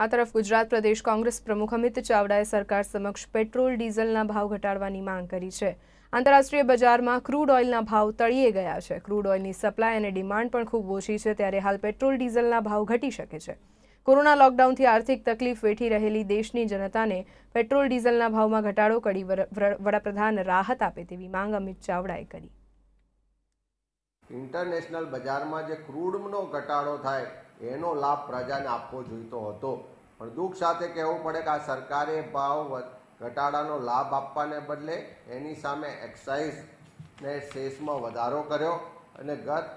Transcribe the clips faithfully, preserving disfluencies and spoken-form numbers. आ तरफ गुजरात प्रदेश कांग्रेस प्रमुख अमित चावड़ाए सरकार समक्ष पेट्रोल डीजलना भाव घटाडवानी मांग करी छे। आंतरराष्ट्रीय बजार में क्रूड ऑइलना भाव तळिये गया छे। क्रूड ऑइलनी सप्लाय अने डिमांड पण खूब ओछी छे, त्यारे हाल पेट्रोल डीजलना भाव घटी शके छे। कोरोना लॉकडाउनथी आर्थिक तकलीफ वेठी रहेली देशनी जनताने पेट्रोल डीजलना भावमां घटाडो करी वडाप्रधान राहत आपे तेवी मांग अमित चावड़ाए करी। इंटरनेशनल बजार में जो क्रूडनो घटाड़ो थाय एनो लाभ प्रजाने आपवो जोईतो हतो, पण दुख साथे कहेवुं पड़े कि आ सरकारे भाव घटाड़ानो लाभ आपवाने बदले एनी सामे एक्साइज ने सेसमां वधारो कर्यो अने गत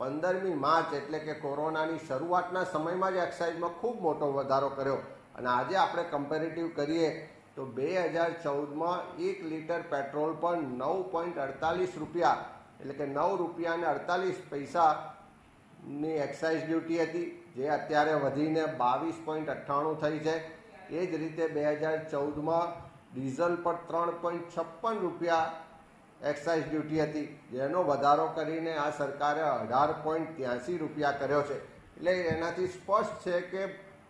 पंदरमी मार्च एटले के कोरोनानी शरूआतना समयमां ज एक्साइजमां खूब मोटो वधारो कर्यो अने आजे आपणे कम्पेरेटिव करीए तो दो हज़ार चौदह मां एक लीटर पेट्रोल पर नौ पॉइंट अड़तालीस रुपया एटले के नौ रुपया ने अड़तालीस पैसा नी एक्साइज ड्यूटी थी, जे अत्यारे वधीने बावीस पॉइंट अठाणु थी है। एज रीते दो हज़ार चौदह में डीजल पर त्रण पॉइंट छप्पन रुपया एक्साइज ड्यूटी थी, जेनो वधारो करीने आ सरकारे अठार पॉइंट त्यासी रुपया कर्यो छे। एटले एनाथी स्पष्ट है कि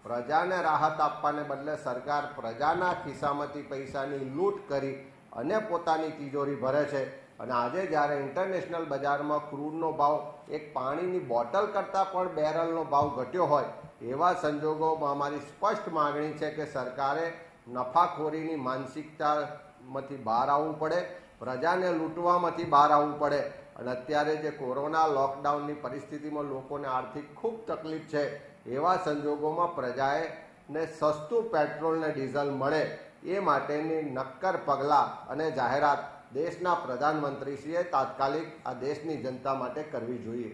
प्रजाने राहत आपवाने बदले सरकार प्रजाना खिस्सामांथी पैसानी लूंट करी अने पोतानी तिजोरी भरे छे। और आज जयरे इंटरनेशनल बजार में क्रूडनो भाव एक पानी बॉटल करता पर बेरलनो भाव घट्यो होय एवा संजोगों में अमारी स्पष्ट मांगणी है कि सरकारे नफाखोरीनी मानसिकता मांथी बहार आववुं पड़े, प्रजाने लूंटवा मांथी बहार आववुं पड़े। और अत्यारे जे कोरोना लॉकडाउन की परिस्थिति में लोकोने आर्थिक खूब तकलीफ है एवा संजोगों में प्रजाए ने सस्तु पेट्रोल ने डीजल मळे ए माटेनी नक्कर पगलां अने जाहेरात देशना प्रधानमंत्री श्रीए तात्कालिक आ देशनी जनता माटे करवी जोईए।